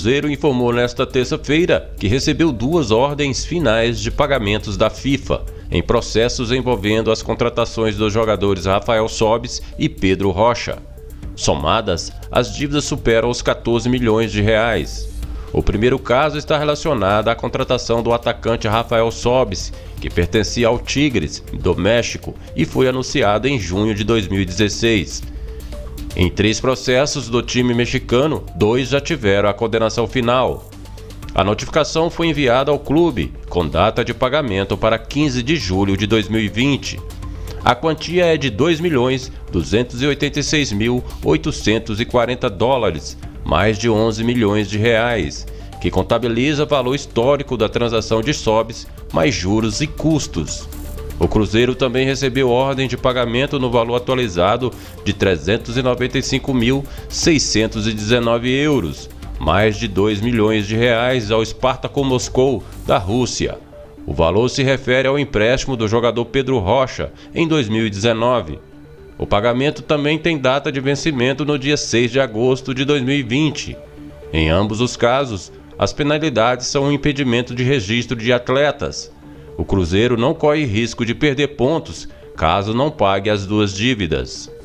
Cruzeiro informou nesta terça-feira que recebeu duas ordens finais de pagamentos da FIFA, em processos envolvendo as contratações dos jogadores Rafael Sobis e Pedro Rocha. Somadas, as dívidas superam os 14 milhões de reais. O primeiro caso está relacionado à contratação do atacante Rafael Sobis, que pertencia ao Tigres, do México, e foi anunciado em junho de 2016. Em 3 processos do time mexicano, 2 já tiveram a condenação final. A notificação foi enviada ao clube, com data de pagamento para 15 de julho de 2020. A quantia é de US$ 2.286.840, mais de 11 milhões de reais, que contabiliza valor histórico da transação de Sobis, mais juros e custos. O Cruzeiro também recebeu ordem de pagamento no valor atualizado de €395.619, mais de 2 milhões de reais ao Spartak Moscou, da Rússia. O valor se refere ao empréstimo do jogador Pedro Rocha, em 2019. O pagamento também tem data de vencimento no dia 6 de agosto de 2020. Em ambos os casos, as penalidades são um impedimento de registro de atletas. O Cruzeiro não corre risco de perder pontos caso não pague as duas dívidas.